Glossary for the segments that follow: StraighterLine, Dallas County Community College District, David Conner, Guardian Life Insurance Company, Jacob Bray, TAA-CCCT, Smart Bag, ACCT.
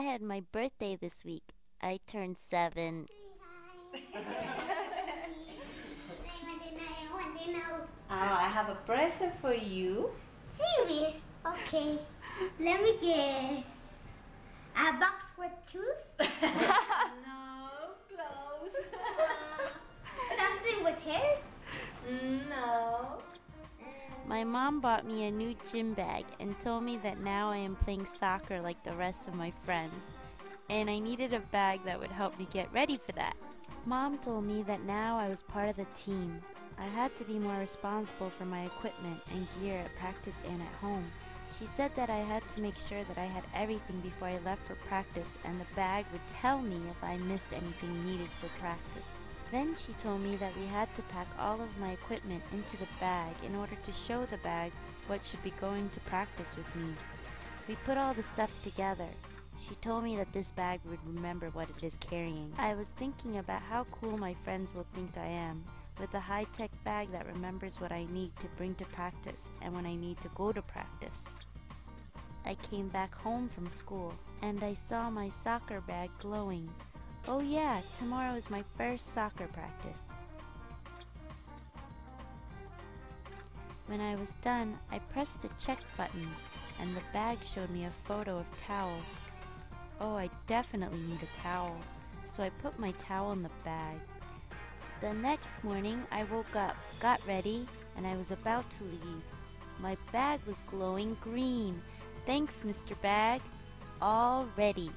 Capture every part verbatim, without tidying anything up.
I had my birthday this week. I turned seven. Oh, I have a present for you. Serious? Okay. Let me guess. A box with shoes? No, clothes. Uh, something with hair? No. My mom bought me a new gym bag and told me that now I am playing soccer like the rest of my friends, and I needed a bag that would help me get ready for that. Mom told me that now I was part of the team. I had to be more responsible for my equipment and gear at practice and at home. She said that I had to make sure that I had everything before I left for practice, and the bag would tell me if I missed anything needed for practice. Then she told me that we had to pack all of my equipment into the bag in order to show the bag what should be going to practice with me. We put all the stuff together. She told me that this bag would remember what it is carrying. I was thinking about how cool my friends will think I am, with a high-tech bag that remembers what I need to bring to practice and when I need to go to practice. I came back home from school, and I saw my soccer bag glowing. Oh yeah, tomorrow is my first soccer practice. When I was done, I pressed the check button, and the bag showed me a photo of towel. Oh, I definitely need a towel, so I put my towel in the bag. The next morning, I woke up, got ready, and I was about to leave. My bag was glowing green. Thanks, Mister Bag. All ready.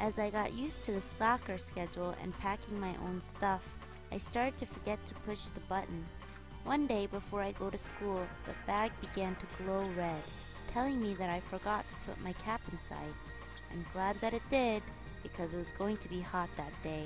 As I got used to the soccer schedule and packing my own stuff, I started to forget to push the button. One day before I go to school, the bag began to glow red, telling me that I forgot to put my cap inside. I'm glad that it did, because it was going to be hot that day.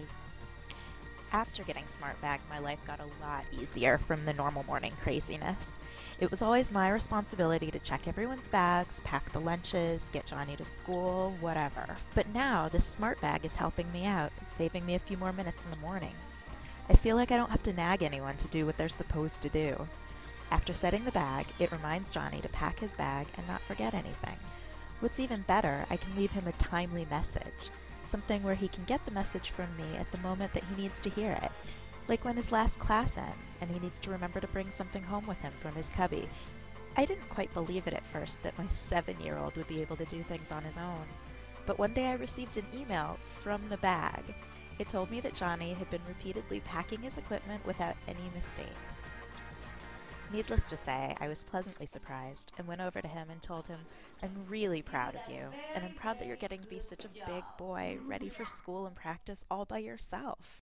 After getting Smart Bag, my life got a lot easier from the normal morning craziness. It was always my responsibility to check everyone's bags, pack the lunches, get Johnny to school, whatever. But now this Smart Bag is helping me out and saving me a few more minutes in the morning. I feel like I don't have to nag anyone to do what they're supposed to do. After setting the bag, it reminds Johnny to pack his bag and not forget anything. What's even better, I can leave him a timely message, something where he can get the message from me at the moment that he needs to hear it, like when his last class ends and he needs to remember to bring something home with him from his cubby. I didn't quite believe it at first that my seven-year-old would be able to do things on his own, but one day I received an email from the bag. It told me that Johnny had been repeatedly packing his equipment without any mistakes. Needless to say, I was pleasantly surprised and went over to him and told him, I'm really proud of you, and I'm proud that you're getting to be such a big boy, ready for school and practice all by yourself.